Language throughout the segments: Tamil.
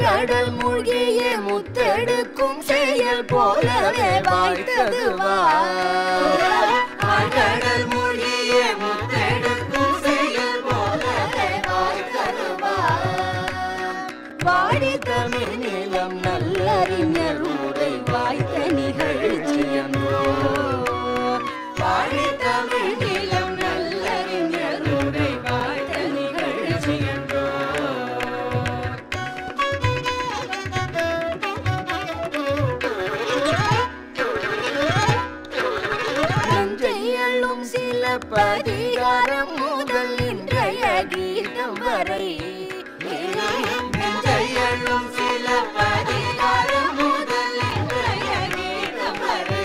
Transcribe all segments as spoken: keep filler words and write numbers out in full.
கடல் மூழ்கிய முத்தெடுக்கும் செயல் போலவே வாழ்த்தது வா கடல் மூழ்கிய முத்தெடுக்கும் செயல் போலவே வாழ்த்தது வா வாடி தமிழ் நிலம் நல்லறிஞர் ஊரை வாய்த்த நிகழ்ச்சியம் வாடி தமிழ் நிலம் நல்லறிஞர் ஊரை வாய்த்த நிகழ்ச்சியம் परिगारम मुदल इंद्रय गीतम वरे जयलुम सिल परिगारम मुदल इंद्रय गीतम वरे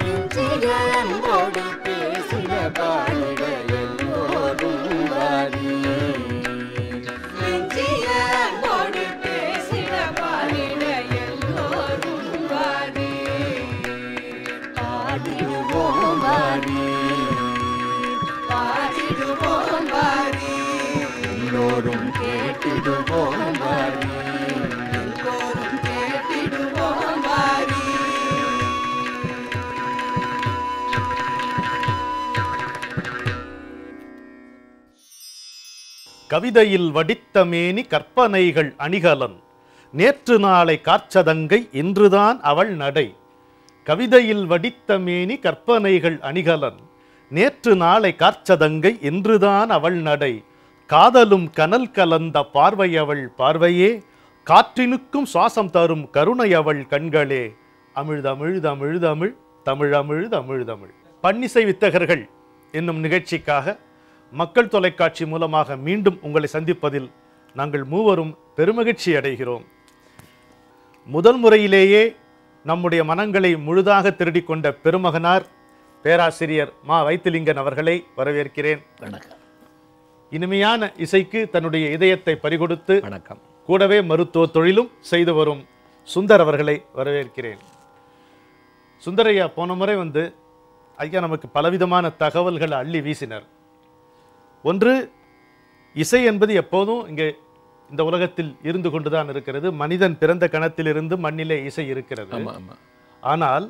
मिंचिगन बोडी पेसिल बालिगलोरू वारी मिंचिगन बोडी पेसिल बालिगलोरू वारी आदिवो वारी लोरुम केटिडुवोम वारी लोरुम केटिडुवोम वारी कविதையில் வடித்த மேனி கற்பனைகள் அணிகலன் நேற்று நாளை காற்றதங்கை இன்றுதான் அவள் நடை கவிதையில் வடித்த மேனி கற்பனைகள் அணிகலன் நேற்று நாளை காற்றதங்கை இன்றுதான் அவள் நடை காதலும் கனல் கலந்த பார்வையவள் பார்வையே காற்றினுக்கும் சுவாசம் தரும் கருணையவள் கண்களே அமிழ்தமிழ்தமிழ்தமிழ் தமிழமிழ்தமிழ்தமிழ் பன்னிசை வித்தகர்கள் என்னும் நிகழ்ச்சிக்காக மக்கள் தொலைக்காட்சி மூலமாக மீண்டும் உங்களை சந்திப்பதில் நாங்கள் மூவரும் பெருமகிழ்ச்சி அடைகிறோம். முதல் முறையிலேயே நம்முடைய மனங்களை முழுதாக திருடிக்கொண்ட பெருமகனார் பேராசிரியர் மா வைத்திலிங்கன் அவர்களை வரவேற்கிறேன். வணக்கம். இனிமையான இசைக்கு தன்னுடைய இதயத்தை பறிகொடுத்து வணக்கம். கூடவே மருத்துவ தொழிலும் செய்து வரும் சுந்தர் அவர்களை வரவேற்கிறேன். சுந்தரையா, போன முறை வந்து ஐயா நமக்கு பலவிதமான தகவல்களை அள்ளி வீசினர். ஒன்று, இசை என்பது எப்போதும் இங்கே இந்த உலகத்தில் இருந்து கொண்டுதான் இருக்கிறது. மனிதன் பிறந்த கணத்திலிருந்து மண்ணிலே இசை இருக்கிறது. ஆனால்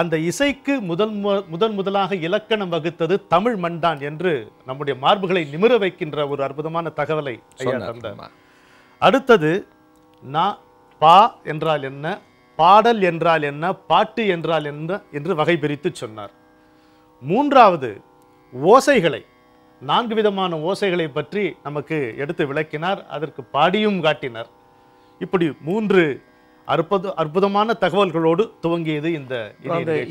அந்த இசைக்கு முதல் முதன் முதலாக இலக்கணம் வகுத்தது தமிழ் மண்தான் என்று நம்முடைய மார்புகளை நிமிர வைக்கின்ற ஒரு அற்புதமான தகவலை ஐயா தந்தார். அடுத்தது, நா பா என்றால் என்ன, பாடல் என்றால் என்ன, பாட்டு என்றால் என்ன என்று வகை பிரித்து சொன்னார். மூன்றாவது, ஓசைகளை நான்கு விதமான ஓசைகளை பற்றி நமக்கு எடுத்து விளக்கினார். அதற்கு பாடியும் காட்டினார். இப்படி மூன்று அற்புத அற்புதமான தகவல்களோடு துவங்கியது இந்த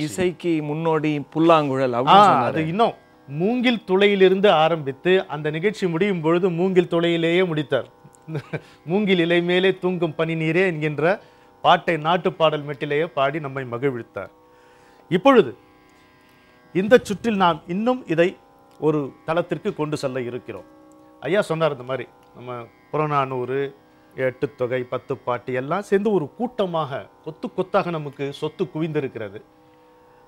இசைக்கு முன்னோடி புல்லாங்குழல். அது இன்னும் மூங்கில் துளையிலிருந்து ஆரம்பித்து அந்த நிகழ்ச்சி முடியும் பொழுது மூங்கில் துளையிலேயே முடித்தார். மூங்கில் இலை மேலே தூங்கும் பனி நீரே என்கின்ற பாட்டை நாட்டு பாடல் மெட்டிலேயே பாடி நம்மை மகிழ்வித்தார். இப்பொழுது இந்த சுற்றில் நாம் இன்னும் இதை ஒரு தளத்திற்கு கொண்டு செல்ல இருக்கிறோம். ஐயா சொன்னார், இந்த மாதிரி நம்ம புறநானூறு, எட்டு தொகை, பத்து பாட்டு எல்லாம் சேர்ந்து ஒரு கூட்டமாக கொத்து கொத்தாக நமக்கு சொத்து குவிந்திருக்கிறது.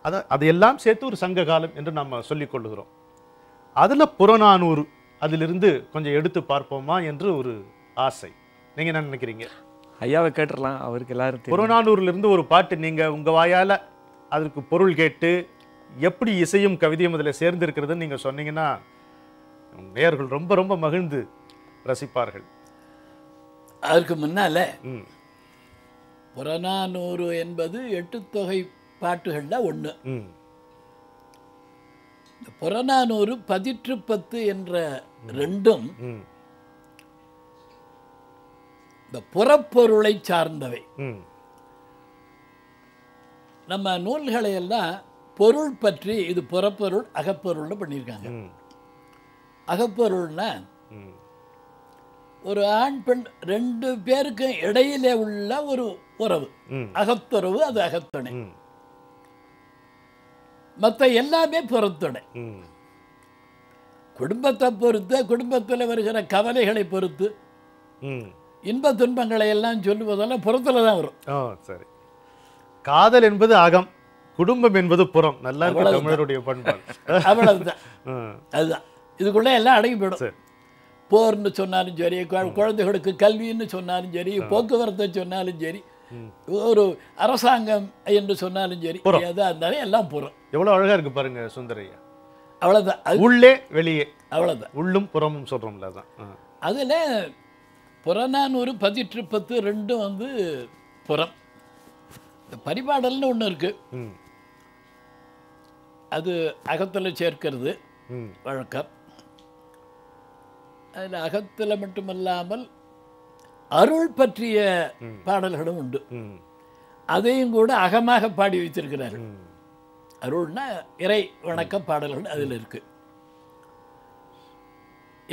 அதை அதையெல்லாம் சேர்த்து ஒரு சங்க காலம் என்று நாம் சொல்லிக்கொள்ளுகிறோம். அதில் புறநானூறு, அதிலிருந்து கொஞ்சம் எடுத்து பார்ப்போமா என்று ஒரு ஆசை. நீங்கள் என்ன நினைக்கிறீங்க? ஐயாவை கேட்டுடலாம், அவருக்கு எல்லாரும். புறநானூறுலேருந்து ஒரு பாட்டு நீங்கள் உங்கள் வாயால் அதற்கு பொருள் கேட்டு எப்படி இசையும் கவிதையும் அதில் சேர்ந்து இருக்கிறதுன்னு நீங்கள் சொன்னீங்கன்னா நேயர்கள் ரொம்ப ரொம்ப மகிழ்ந்து ரசிப்பார்கள். அதற்கு முன்னால் புறநானூறு என்பது எட்டு தொகை பாட்டுகளில் ஒன்று. இந்த புறநானூறு பதிற்று பத்து என்ற ரெண்டும் இந்த புறப்பொருளை சார்ந்தவை. நம்ம நூல்களை எல்லாம் பொருள் பற்றி, இது புறப்பொருள் அகப்பொருள்னு பண்ணியிருக்காங்க. அகப்பொருள்னா ஒரு ஆண் பெண் ரெண்டு பேருக்கும் இடையிலே உள்ள ஒரு உறவு, அகத்துறவு, அது அகத்துணை. மற்ற எல்லாமே பொறுத்துணை. குடும்பத்தை பொறுத்து, குடும்பத்தில் வருகிற கவலைகளை பொறுத்து, இன்ப துன்பங்களை எல்லாம் சொல்லுவதெல்லாம் புறத்துல தான் வரும். சரி, காதல் என்பது அகம், குடும்பம் என்பது புறம். நல்லா இருக்கு தமிழருடைய பண்பாடு. அவ்வளவுதான், அதுதான். இதுக்குள்ள எல்லாம் அடங்கி போயிடும். போர்னு சொன்னாலும் சரி, குழந்தைகளுக்கு கல்வின்னு சொன்னாலும் சரி, போக்குவரத்தை சொன்னாலும் சரி, ஒரு அரசாங்கம் என்று சொன்னாலும் சரி, எதாக இருந்தாலும் எல்லாம் புறம். எவ்வளோ அழகாக இருக்குது பாருங்கள் சுந்தரையா. அவ்வளோதான், உள்ளே வெளியே அவ்வளோதான், உள்ளும் புறமும் சொல்கிறோம்ல. தான் அதில் புறநானூறு பதிற்று பத்து ரெண்டும் வந்து புறம். இந்த பரிபாடல்னு ஒன்று இருக்குது, அது அகத்தில் சேர்க்கிறது வழக்கம். அதில் அகத்தில் மட்டுமல்லாமல் அருள் பற்றிய பாடல்களும் உண்டு. அதையும் கூட அகமாக பாடி வைத்திருக்கிறார்கள். அருள்னா இறை வணக்க பாடல்கள் அதில் இருக்குது.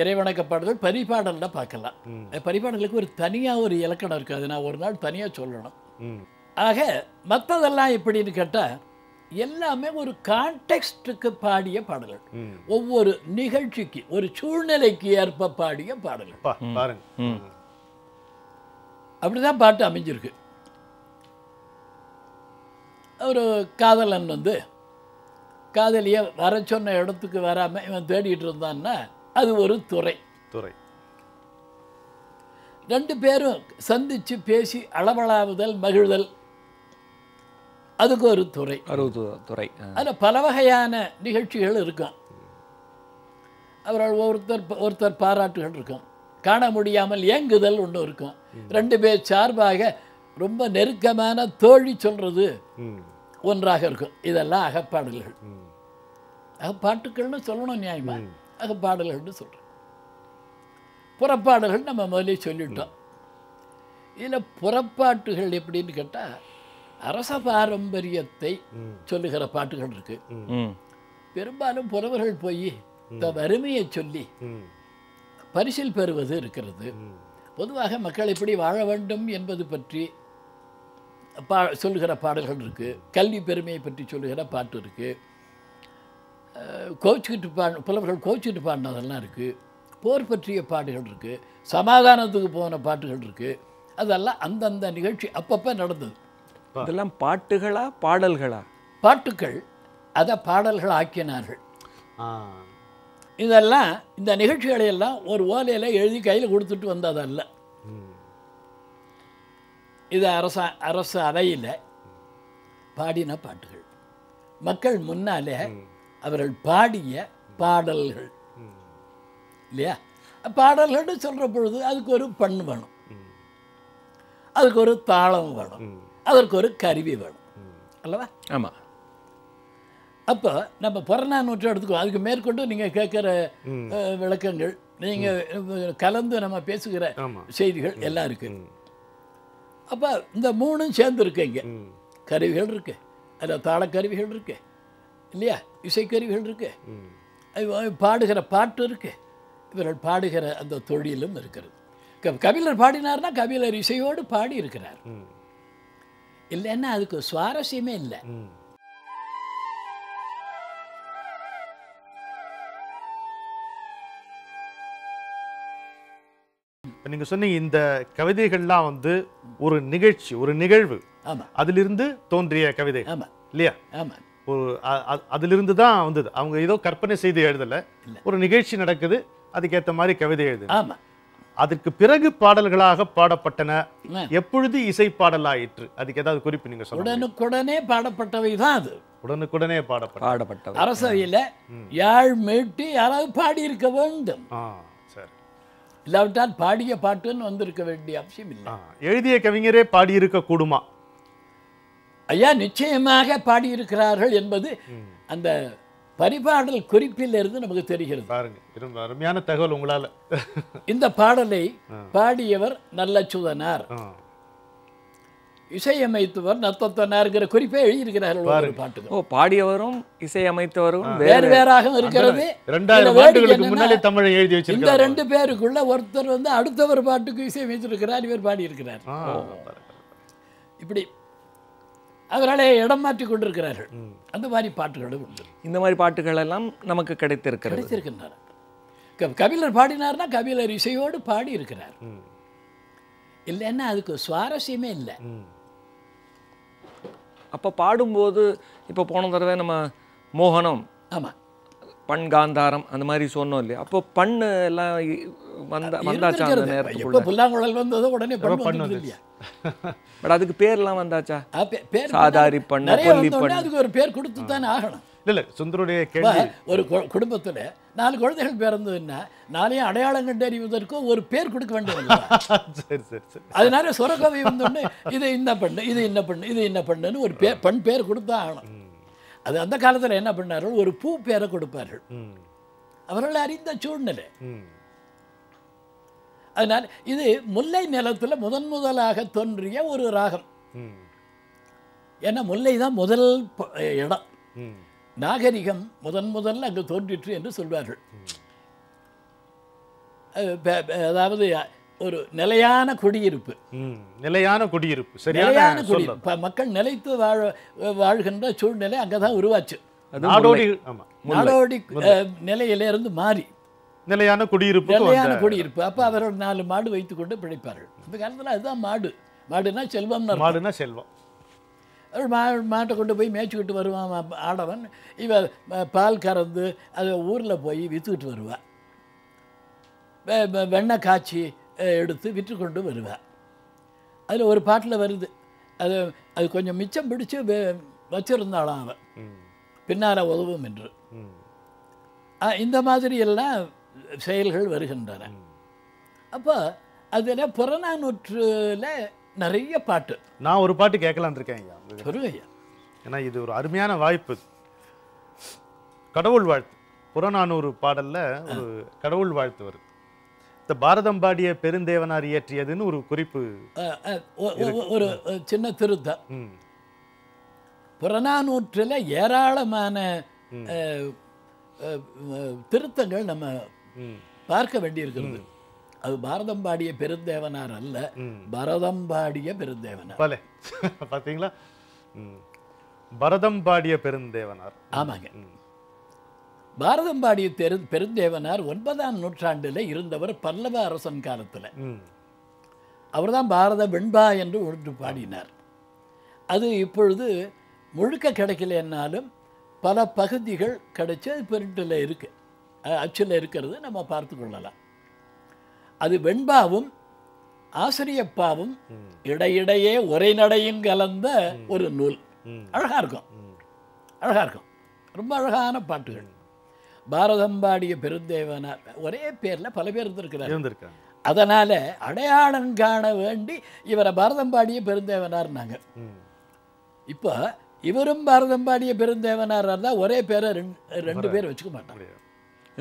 இறை வணக்க பாடல்கள் பரிபாடல்னா பார்க்கலாம். பரிபாடலுக்கு ஒரு தனியாக ஒரு இலக்கணம் இருக்குது, அது நான் ஒரு நாள் தனியாக சொல்லணும். ஆக மற்றதெல்லாம் எப்படின்னு கேட்டால் எல்லாமே ஒரு கான்டெக்ஸ்டுக்கு பாடிய பாடல்கள், ஒவ்வொரு நிகழ்ச்சிக்கு ஒரு சூழ்நிலைக்கு ஏற்ப பாடிய பாடல்கள். அப்படிதான் பாட்டு அமைஞ்சிருக்கு. ஒரு காதலன் வந்து காதலியை வர சொன்ன இடத்துக்கு வராமல் இவன் தேடிட்டு இருந்தான்னா அது ஒரு துறை துறை ரெண்டு பேரும் சந்திச்சு பேசி அளவலாவுதல் மகிழ்தல், அதுக்கு ஒரு துறை துறை. அதில் பல வகையான நிகழ்ச்சிகள் இருக்கும். அவர்கள் ஒருத்தர் ஒருத்தர் பாராட்டுகள் இருக்கும், காண முடியாமல் ஏங்குதல் ஒன்று இருக்கும், ரெண்டு பேர் சார்பாக ரொம்ப நெருக்கமான தோழி சொல்கிறது ஒன்றாக இருக்கும். இதெல்லாம் அகப்பாடல்கள். அகப்பாட்டுக்கள்னு சொல்லணும் நியாயமா, அகப்பாடல்கள்னு சொல்கிறேன். புறப்பாடல்கள் நம்ம முதலே சொல்லிட்டோம். இதில் புறப்பாட்டுகள் எப்படின்னு கேட்டால் அரச பாரம்பரியத்தை சொல்லுகிற பாட்டுகள் இருக்கு. பெரும்பாலும் புறவர்கள் போய் இந்த வறுமையை சொல்லி பரிசில் பெறுவது இருக்கிறது. பொதுவாக மக்கள் எப்படி வாழ வேண்டும் என்பது பற்றி பா சொல்லுகிற பாடல்கள் இருக்கு. கல்வி பெருமையை பற்றி சொல்லுகிற பாட்டு இருக்கு. கோச்சிக்கிட்டு பா புலவர்கள் கோச்சிக்கிட்டு பாடினதெல்லாம் இருக்கு. போர் பற்றிய பாட்டுகள் இருக்கு. சமாதானத்துக்கு போன பாட்டுகள் இருக்கு. அதெல்லாம் அந்தந்த நிகழ்ச்சி அப்பப்போ நடந்தது. இதெல்லாம் பாட்டுகளா பாடல்களா? பாட்டுக்கள், அதை பாடல்கள் ஆக்கினார்கள். இதெல்லாம் இந்த நிகழ்ச்சிகளை எல்லாம் ஒரு ஓலையில் எழுதி கையில் கொடுத்துட்டு வந்ததல்ல. இது அரச அரசு அவையில் பாடின பாட்டுகள், மக்கள் முன்னாலே அவர்கள் பாடிய பாடல்கள் இல்லையா. பாடல்கள்னு சொல்கிற பொழுது அதுக்கு ஒரு பண்ணு வேணும், அதுக்கு ஒரு தாளம் வேணும், அதற்கு ஒரு கருவி வேணும் அல்லவா? ஆமாம். அப்போ நம்ம புறநானூற்றை எடுத்துக்கோ. அதுக்கு மேற்கொண்டு நீங்கள் கேட்குற விளக்கங்கள், நீங்கள் கலந்து நம்ம பேசுகிற செய்திகள் எல்லாம் இருக்கு. அப்போ இந்த மூணும் சேர்ந்து இருக்கு. இங்கே கருவிகள் இருக்கு, அதில் தாளக்கருவிகள் இருக்கு இல்லையா, இசைக்கருவிகள் இருக்கு, பாடுகிற பாட்டு இருக்கு, இவர்கள் பாடுகிற அந்த தொழிலும் இருக்கிறது. கபிலர் பாடினார்னா கபிலர் இசையோடு பாடி இருக்கிறார். இல்லைன்னா அதுக்கு சுவாரஸ்யமே இல்லை. இப்போ நீங்கள் சொன்னீங்க இந்த கவிதைகள்லாம் வந்து ஒரு நிகழ்ச்சி, ஒரு நிகழ்வு, அதிலிருந்து தோன்றிய கவிதை இல்லையா? ஒரு அதிலிருந்து தான் வந்தது. அவங்க ஏதோ கற்பனை செய்து எழுதலை, ஒரு நிகழ்ச்சி நடக்குது, அதுக்கேற்ற மாதிரி கவிதை எழுது. ஆமாம். அதற்கு பிறகு பாடல்களாக பாடப்பட்டன. எப்பொழுது இசை பாடலாயிற்று, அதுக்கு ஏதாவது குறிப்பு நீங்க சொல்லுங்க. உடனுக்குடனே பாடப்பட்டவை தான் அது. உடனுக்குடனே பாடப்பட்ட அரசவையில் யாழ் மீட்டி யாராவது பாடி இருக்க வேண்டும். இல்லாவிட்டால் பாடிய பாட்டுன்னு வந்திருக்க வேண்டிய அவசியம் இல்லை. எழுதிய கவிஞரே பாடியிருக்க கூடுமா ஐயா? நிச்சயமாக பாடியிருக்கிறார்கள் என்பது அந்த பரிபாடல் குறிப்பிலிருந்து நமக்கு தெரிகிறது. பாருங்க, அருமையான தகவல் உங்களால். இந்த பாடலை பாடியவர் நல்லச்சுதனார், இசையமைத்தவர் நத்தத்தனார்ங்கிற குறிப்பை எழுதியிருக்கிறார்கள். பாட்டுக்கு பாடியவரும் இசையமைத்தவரும் வேறு வேறாகவும் இருக்கிறது. இரண்டாயிரம் ஆண்டுகளுக்கு முன்னாலே தமிழை எழுதி வச்சிருக்கார். இந்த ரெண்டு பேருக்குள்ள ஒருத்தர் வந்து அடுத்தவர் பாட்டுக்கு இசையமைத்திருக்கிறார், இவர் பாடியிருக்கிறார். இப்படி அவர்களே இடம் மாற்றி கொண்டிருக்கிறார்கள். அந்த மாதிரி பாட்டுகளும் உண்டு. இந்த மாதிரி பாட்டுகள் எல்லாம் நமக்கு கிடைத்திருக்கிறது கிடைத்திருக்கின்றன. கபிலர் பாடினார்னா கபிலர் இசையோடு பாடி இருக்கிறார். இல்லைன்னா அதுக்கு சுவாரஸ்யமே இல்லை. அப்போ பாடும்போது இப்போ போன தடவை நம்ம மோகனம், ஆமாம், பண் காந்தாரம் அந்த மாதிரி சொன்னோம் இல்லையா? அப்போ பண்ணு எல்லாம் மந்த மந்தாச்சான்னு நேரத்துக்கு உள்ள புல்லாங்குழல் வந்ததோ உடனே பண்ணுது இல்லையா? பட் அதுக்கு பேர்லாம் வந்தாச்சா? பேர் சாதாரி பண்ண கொல்லி பண்ண அதுக்கு ஒரு பேர் கொடுத்து தான் ஆகணும். இல்ல சுந்தருடைய கேள்வி, ஒரு குடும்பத்துல நாலு குழந்தைகள் பிறந்ததுன்னா நாளையும் அடையாளம் கண்டறிவதற்கும் ஒரு பேர் கொடுக்க வேண்டியதில்லை. சரி சரி சரி. அதனால சொரக்கவி வந்தோடனே இது என்ன பண்ணு இது என்ன பண்ணு இது என்ன பண்ணுன்னு ஒரு பேர் பண் பேர் கொடுத்தா ஆகணும். அது அந்த காலத்தில் என்ன பண்ணார்கள், ஒரு பூ பேரை கொடுப்பார்கள். அவர்கள் அறிந்த சூழ்நிலை. அதனால் இது முல்லை நிலத்தில் முதன் முதலாக தோன்றிய ஒரு ராகம். ஏன்னா முல்லை தான் முதல் இடம், நாகரிகம் முதன் முதல்ல அங்கு தோன்றிற்று என்று சொல்வார்கள். அதாவது ஒரு நிலையான குடியிருப்பு, நிலையான குடியிருப்பு, நிலையான குடியிருப்பு, மக்கள் நிலைத்து வாழ வாழ்கின்ற சூழ்நிலை அங்கே தான் உருவாச்சு. நாடோடி நிலையிலிருந்து மாறி நிலையான குடியிருப்பு, நிலையான குடியிருப்பு. அப்போ அவர்கள் நாலு மாடு வைத்துக்கொண்டு பிழைப்பார்கள். இந்த காலத்தில் அதுதான் மாடு, மாடுனா செல்வம், மாடுனா செல்வம். அவள் மா மாட்டை கொண்டு போய் மேய்ச்சிக்கிட்டு வருவான் ஆடவன். இவன் பால் கறந்து அதை ஊரில் போய் விற்றுக்கிட்டு வருவான். வெண்ணெய் காய்ச்சி எடுத்து விற்று கொண்டு வருவாள். அதில் ஒரு பாட்டில் வருது, அது அது கொஞ்சம் மிச்சம் பிடிச்சி வச்சுருந்தாளாம் அவன், பின்னால் உதவும் என்று. இந்த மாதிரி எல்லாம் செயல்கள் வருகின்றன. அப்போ அதில் புறநானூற்றில் நிறைய பாட்டு. நான் ஒரு பாட்டு கேட்கலான் இருக்கேன் ஐயா. சொல்லுங்க ஐயா, ஏன்னா இது ஒரு அருமையான வாய்ப்பு. கடவுள் வாழ்த்து, புறநானூறு பாடலில் ஒரு கடவுள் வாழ்த்து வருது. இந்த பாரதம் பாடிய பெருந்தேவனார் இயற்றியதுன்னு ஒரு குறிப்பு, ஒரு சின்ன திருத்தம். புறநானூற்றில் ஏராளமான திருத்தங்கள் நம்ம பார்க்க வேண்டியிருக்கிறது. அது பாரதம் பாடிய பெருந்தேவனார் அல்ல, பரதம் பாடிய பெருந்தேவனார். பார்த்தீங்களா, பரதம் பாடிய பெருந்தேவனார். ஆமாங்க, பாரதம் பாடிய பெரு பெருந்தேவனார் ஒன்பதாம் நூற்றாண்டில் இருந்தவர், பல்லவ அரசன் காலத்தில். அவர் தான் பாரத வெண்பா என்று ஒன்று பாடினார். அது இப்பொழுது முழுக்க கிடைக்கலன்னாலும் பல பகுதிகள் கிடைச்சி பிரிண்டில் இருக்கு, அச்சில் இருக்கிறது, நம்ம பார்த்து கொள்ளலாம். அது வெண்பாவும் ஆசிரியப்பாவும் இடையிடையே ஒரே நடையும் கலந்த ஒரு நூல். அழகாக இருக்கும், அழகாக இருக்கும், ரொம்ப அழகான பாட்டுகள். பாரதம் பாடிய பெருந்தேவனார் ஒரே பேரில் பல பேர் இருந்திருக்கிறார். அதனால் அடையாளம் காண வேண்டி இவரை பாரதம் பாடிய பெருந்தேவனார்னாங்க. இப்போ இவரும் பாரதம் பாடிய பெருந்தேவனார் தான், ஒரே பேரை ரெண்டு ரெண்டு பேர் வச்சுக்க மாட்டாங்க.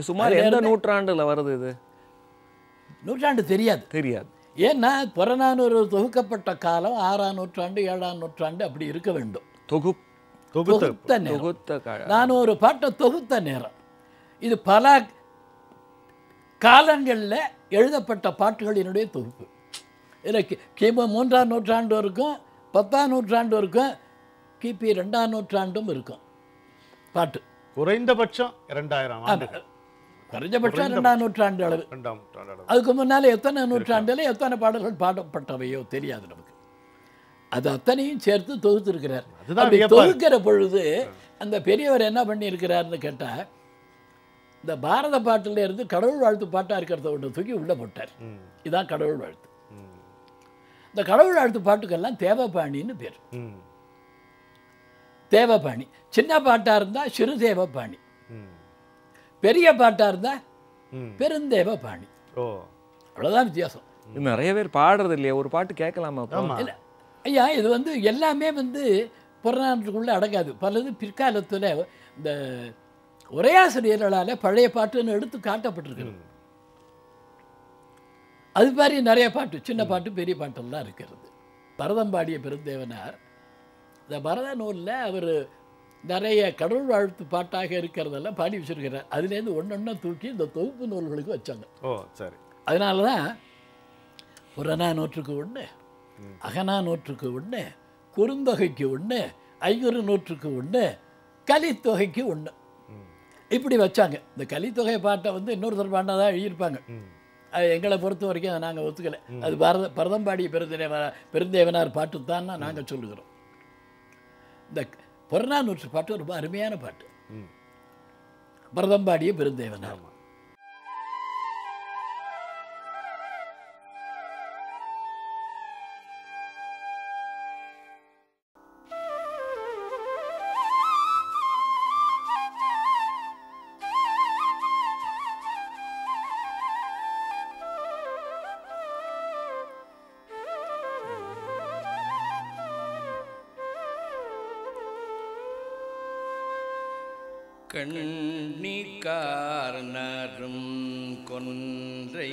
சுமார் எந்த நூற்றாண்டில் வருது இது? நூற்றாண்டு தெரியாது, தெரியாது. ஏன்னா புறநானூறு தொகுக்கப்பட்ட காலம் ஆறாம் நூற்றாண்டு, ஏழாம் நூற்றாண்டு அப்படி இருக்க வேண்டும். தொகுத்த நேரம், நான் ஒரு பாட்டை தொகுத்த நேரம். இது பல காலங்களில் எழுதப்பட்ட பாட்டுகளினுடைய தொகுப்பு. இதில் கிமு மூன்றாம் நூற்றாண்டு இருக்கும், பத்தாம் நூற்றாண்டு இருக்கும், கிபி ரெண்டாம் நூற்றாண்டும் இருக்கும் பாட்டு. குறைந்தபட்சம் இரண்டாயிரம் ஆண்டு, குறைஞ்சபட்சம் இரண்டாம் நூற்றாண்டு அளவு. அதுக்கு முன்னால் எத்தனை நூற்றாண்டில் எத்தனை பாடல்கள் பாடப்பட்டவையோ தெரியாது நமக்கு. அது அத்தனையும் சேர்த்து தொகுத்திருக்கிறார். அப்படி தொகுக்கிற பொழுது அந்த பெரியவர் என்ன பண்ணியிருக்கிறார்னு கேட்டால், இந்த பாரத பாட்டில் இருந்து கடவுள் வாழ்த்து பாட்டாக இருக்கிறத ஒன்று தூக்கி உள்ளே போட்டார். இதுதான் கடவுள் வாழ்த்து. இந்த கடவுள் வாழ்த்து பாட்டுக்கெல்லாம் தேவபாணின்னு பேர். தேவபாணி சின்ன பாட்டாக இருந்தால் சிறு தேவபாணி, பெரிய பாட்டாக இருந்தால் பெருந்தேவ பாணி. அவ்வளோதான் வித்தியாசம். நிறைய பேர் பாடுறது இல்லையா? ஒரு பாட்டு கேட்கலாமா? இல்லை ஐயா, இது வந்து எல்லாமே வந்து புறநானூற்றுக்குள்ளே அடங்காது. பலது பிற்காலத்தில் இந்த ஒரே ஆசிரியர்களால் பழைய பாட்டுன்னு எடுத்து காட்டப்பட்டிருக்கிறது. அது மாதிரி நிறைய பாட்டு, சின்ன பாட்டு பெரிய பாட்டெல்லாம் இருக்கிறது. பரதம் பாடிய பெருந்தேவனார் இந்த பரத நூலில் அவர் நிறைய கடவுள் வாழ்த்து பாட்டாக இருக்கிறதெல்லாம் பாடி வச்சுருக்கிறார். அதுலேருந்து ஒன்று ஒன்றா தூக்கி இந்த தொகுப்பு நூல்களுக்கு வச்சாங்க. ஓ சரி. அதனால தான் புறநானூற்றுக்கு ஒன்று, அகநானூற்றுக்கு ஒன்று, குறுந்தொகைக்கு ஒன்று, ஐங்குறு நூற்றுக்கு ஒன்று, கலித்தொகைக்கு ஒன்று, இப்படி வச்சாங்க. இந்த கலித்தொகை பாட்டை வந்து இன்னொருத்தர் பாண்டாக தான் எழுதியிருப்பாங்க. அது எங்களை பொறுத்த வரைக்கும் அதை நாங்கள் ஒத்துக்கலை. அது பரத பரதம் பாடிய பெருந்தேவனார் பெருந்தேவனார் பாட்டு தான் நாங்கள் சொல்லுகிறோம். இந்த புறநானூற்று பாட்டு ரொம்ப அருமையான பாட்டு, பரதம் பாடிய பெருந்தேவனார். கண்ணிகார்ணரும் கொன்றை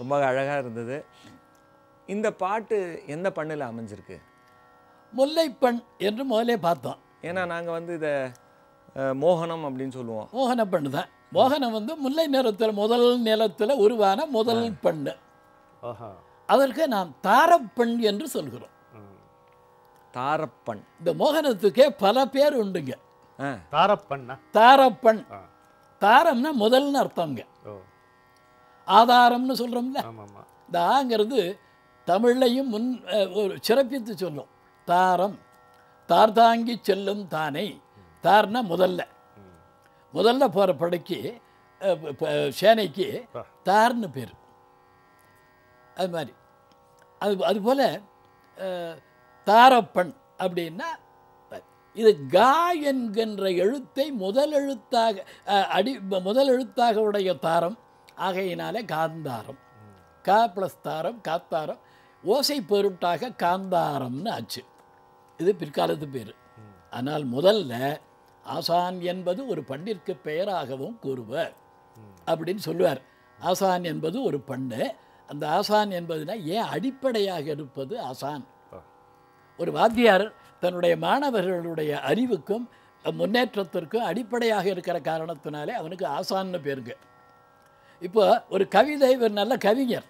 ரொம்ப அழகா இருந்தது இந்த பாட்டு என்ன பண்ணல அமைஞ்சிருக்கு முல்லைப்பண் என்று முதலே பார்த்தோம் ஏனா நாங்க வந்து இத மோகனம் அப்படினு சொல்லுவோம் மோகன பண்ணு தான் மோகனம் வந்து முல்லை நிலத்துல முதல் நிலத்துல உருவான முதல் பண்ணு ஆஹா அதற்கு நாம் தாரப்பண் என்று சொல்கிறோம் தாரப்பண் இந்த மோகனத்துக்கு பல பேர் உண்டுங்க தாரப்பண்ணா தாரப்பண் தாரம்னா முதல்னு அர்த்தம்ங்க ஆதாரம்னு சொல்றோம்ல ஆமாமா இந்த ஆங்கிறது தமிழ்லையும் முன் ஒரு சிறப்பித்து சொல்லும் தாரம் தார்தாங்கி செல்லும் தானை தார்னா முதல்ல முதல்ல போகிற படைக்கு சேனைக்கு தார்னு பேர் அது மாதிரி அது அதுபோல் தாரப்பண் அப்படின்னா இது கா என்கின்ற எழுத்தை முதலெழுத்தாக அடி முதலெழுத்தாக உடைய தாரம் ஆகையினாலே காந்தாரம் கா ப்ளஸ் தாரம் காத்தாரம் ஓசை பொருட்டாக காந்தாரம்னு ஆச்சு இது பிற்காலத்து பேர் ஆனால் முதல்ல ஆசான் என்பது ஒரு பண்ணிற்கு பெயராகவும் கூறுவர் அப்படின்னு சொல்லுவார் ஆசான் என்பது ஒரு பண்ணு அந்த ஆசான் என்பதுனா ஏன் அடிப்படையாக இருப்பது ஆசான் ஒரு வாத்தியார் தன்னுடைய மாணவர்களுடைய அறிவுக்கும் முன்னேற்றத்திற்கும் அடிப்படையாக இருக்கிற காரணத்தினாலே அவனுக்கு ஆசான்னு பேருங்க இப்போ ஒரு கவிதை ஒரு நல்ல கவிஞர்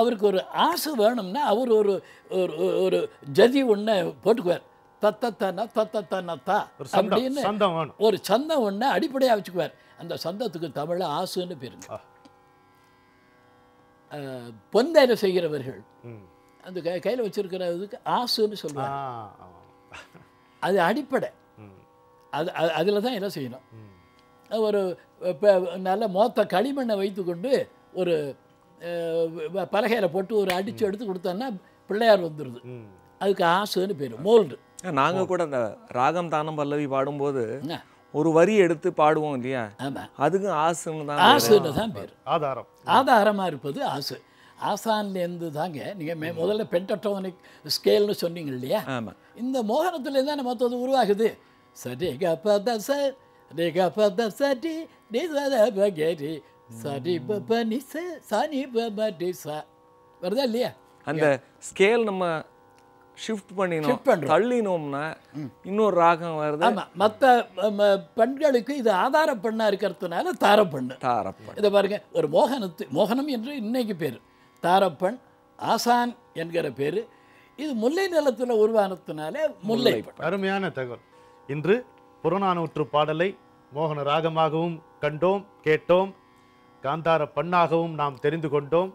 அவருக்கு ஒரு ஆசை வேணும்னா அவர் ஒரு ஒரு ஜதி ஒன்று போட்டுக்குவார் தத்தத்தன தத்தத்தனத்தா அப்படின்னு ஒரு சந்தம் ஒன்று அடிப்படையாக வச்சுக்குவார் அந்த சந்தத்துக்கு தமிழ் ஆசுன்னு பேருங்க பொந்தையில் செய்கிறவர்கள் அந்த கை கையில் வச்சிருக்கிறதுக்கு ஆசுன்னு சொல்லுவாங்க அது அடிப்படை அது அதில் தான் என்ன செய்யணும் ஒரு நல்ல மொத்த களிமண்ணை வைத்துக்கொண்டு ஒரு பலகையில் போட்டு ஒரு அடித்து எடுத்து கொடுத்தோன்னா பிள்ளையார் வந்துடுது அதுக்கு ஆசுன்னு பேர் மோல்டு நாங்கள் கூட அந்த ராகம் தானம் பல்லவி பாடும்போது ஒரு வரி எடுத்து பாடுவோம் இல்லையா அதுக்கும் ஆசுன்னு தான் ஆசுன்னு தான் பேர் ஆதாரம் ஆதாரமாக இருப்பது ஆசு ஆசான்லேருந்து தாங்க நீங்கள் மே முதல்ல பென்டடோனிக் ஸ்கேல்னு சொன்னீங்க இல்லையா ஆமாம் இந்த மோகனத்துலேருந்து தான் மொத்தது உருவாகுது சரி கப்ப சார் ரே கப்ப சரி ரே சரி சரி பப்ப நி சனி பப்ப டி சா வருதா இல்லையா அந்த ஸ்கேல் நம்ம ஷிஃப்ட் பண்ணினோம் தள்ளினோம்னா இன்னொரு ராகம் வருது ஆமாம் மற்ற பெண்களுக்கு இது ஆதார பெண்ணாக இருக்கிறதுனால தாரப்பண்ணு தாரப்பண் இதை பாருங்கள் ஒரு மோகனத்து மோகனம் என்று இன்னைக்கு பேர் தாரப்பண் ஆசான் என்கிற பேர் இது முல்லை நிலத்தில் உருவானதுனால முல்லை அருமையான தகவல் இன்று புறநானூற்று பாடலை மோகன ராகமாகவும் கண்டோம் கேட்டோம் காந்தார பண்ணாகவும் நாம் தெரிந்து கொண்டோம்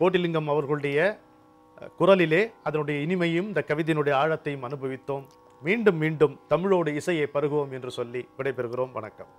கோட்டிலிங்கம் அவர்களுடைய குரலிலே அதனுடைய இனிமையும் இந்த கவிதையினுடைய ஆழத்தையும் அனுபவித்தோம் மீண்டும் மீண்டும் தமிழோடு இசையை பருகுவோம் என்று சொல்லி விடைபெறுகிறோம் வணக்கம்